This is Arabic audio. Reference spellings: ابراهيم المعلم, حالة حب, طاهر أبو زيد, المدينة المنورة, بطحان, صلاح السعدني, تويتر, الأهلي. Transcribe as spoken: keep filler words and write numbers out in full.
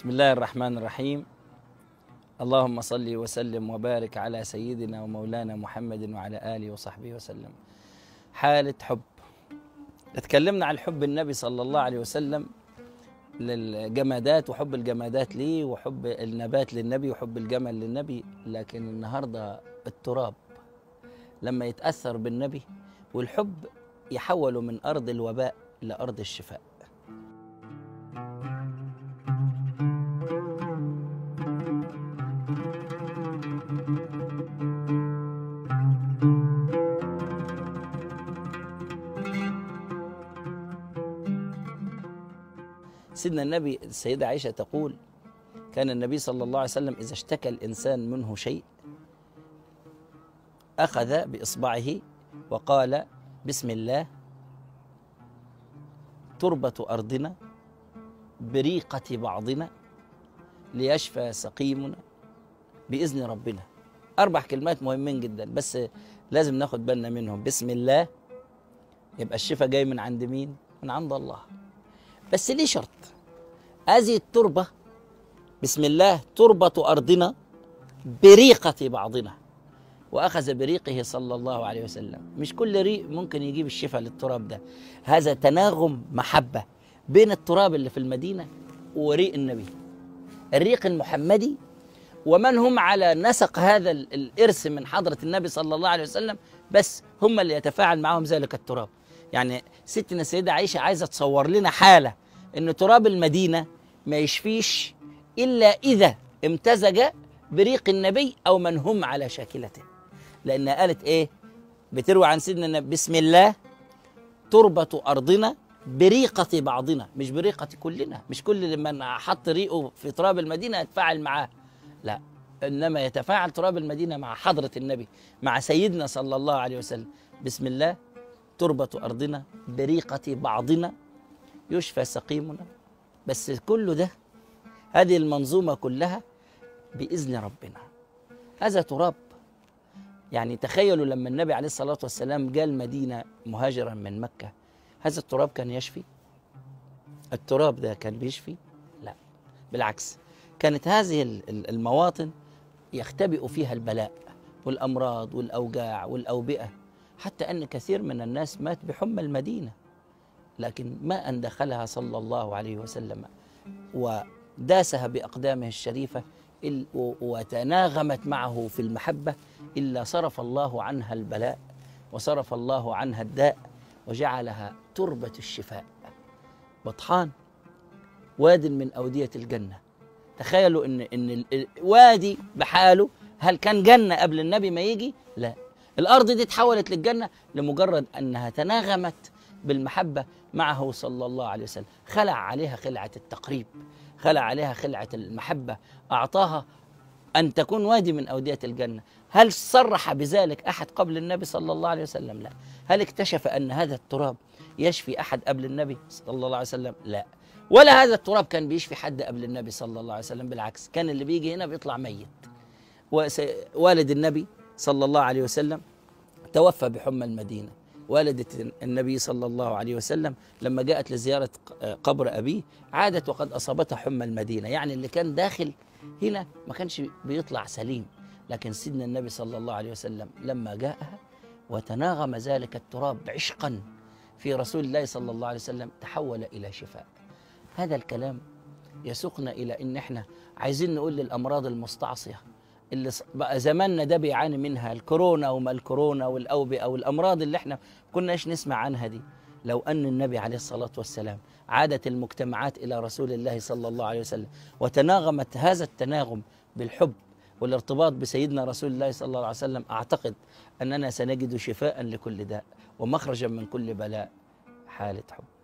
بسم الله الرحمن الرحيم. اللهم صل وسلم وبارك على سيدنا ومولانا محمد وعلى آله وصحبه وسلم. حالة حب، اتكلمنا عن حب النبي صلى الله عليه وسلم للجمادات، وحب الجمادات ليه، وحب النبات للنبي، وحب الجمل للنبي. لكن النهاردة التراب لما يتأثر بالنبي والحب يحوله من أرض الوباء لأرض الشفاء. سيدنا النبي السيدة عائشة تقول: كان النبي صلى الله عليه وسلم إذا اشتكى الإنسان منه شيء أخذ بإصبعه وقال: بسم الله، تربة أرضنا بريقة بعضنا، ليشفى سقيمنا بإذن ربنا. أربع كلمات مهمين جدا بس لازم ناخد بالنا منهم. بسم الله، يبقى الشفاء جاي من عند مين؟ من عند الله. بس ليه شرط؟ هذه التربة، بسم الله، تربة أرضنا بريقة بعضنا، وأخذ بريقه صلى الله عليه وسلم. مش كل ريق ممكن يجيب الشفاء للتراب ده. هذا تناغم محبة بين التراب اللي في المدينة وريق النبي، الريق المحمدي، ومن هم على نسق هذا الإرث من حضرة النبي صلى الله عليه وسلم، بس هم اللي يتفاعل معهم ذلك التراب. يعني ستنا السيدة عائشة عايزة تصور لنا حالة إن تراب المدينة ما يشفيش إلا إذا امتزج بريق النبي أو من هم على شاكلته. لأن قالت إيه؟ بتروي عن سيدنا النبي: بسم الله، تربة أرضنا بريقة بعضنا، مش بريقة كلنا. مش كل من حط ريقه في تراب المدينة يتفاعل معاه، لا، إنما يتفاعل تراب المدينة مع حضرة النبي، مع سيدنا صلى الله عليه وسلم. بسم الله، تربة أرضنا بريقة بعضنا، يشفى سقيمنا. بس كل ده، هذه المنظومة كلها بإذن ربنا. هذا تراب. يعني تخيلوا لما النبي عليه الصلاة والسلام جاء المدينة مهاجرا من مكة، هذا التراب كان يشفي؟ التراب ده كان بيشفي؟ لا، بالعكس، كانت هذه المواطن يختبئ فيها البلاء والأمراض والأوجاع والأوبئة، حتى أن كثير من الناس مات بحمى المدينة، لكن ما أن دخلها صلى الله عليه وسلم وداسها بأقدامه الشريفة وتناغمت معه في المحبة، إلا صرف الله عنها البلاء، وصرف الله عنها الداء، وجعلها تربة الشفاء. بطحان، واد من أودية الجنة. تخيلوا إن إن الوادي بحاله، هل كان جنة قبل النبي ما يجي؟ لا، الأرض دي اتحولت للجنة لمجرد أنها تناغمت بالمحبة معه صلى الله عليه وسلم. خلع عليها خلعة التقريب، خلع عليها خلعة المحبة، أعطاها أن تكون وادي من أودية الجنة. هل صرح بذلك أحد قبل النبي صلى الله عليه وسلم؟ لا. هل اكتشف أن هذا التراب يشفي أحد قبل النبي صلى الله عليه وسلم؟ لا. ولا هذا التراب كان بيشفي حد قبل النبي صلى الله عليه وسلم، بالعكس، كان اللي بيجي هنا بيطلع ميت. ووالد النبي صلى الله عليه وسلم توفى بحمى المدينة. والدة النبي صلى الله عليه وسلم لما جاءت لزيارة قبر أبيه عادت وقد أصابتها حمى المدينة. يعني اللي كان داخل هنا ما كانش بيطلع سليم، لكن سيدنا النبي صلى الله عليه وسلم لما جاءها وتناغم ذلك التراب عشقا في رسول الله صلى الله عليه وسلم تحول إلى شفاء. هذا الكلام يسوقنا إلى إن إحنا عايزين نقول للأمراض المستعصية اللي بقى زماننا ده بيعاني منها، الكورونا وما الكورونا والأوبئة والأمراض اللي احنا كناش نسمع عنها دي، لو أن النبي عليه الصلاة والسلام عادت المجتمعات إلى رسول الله صلى الله عليه وسلم وتناغمت هذا التناغم بالحب والارتباط بسيدنا رسول الله صلى الله عليه وسلم، أعتقد أننا سنجد شفاء لكل داء ومخرجا من كل بلاء. حالة حب.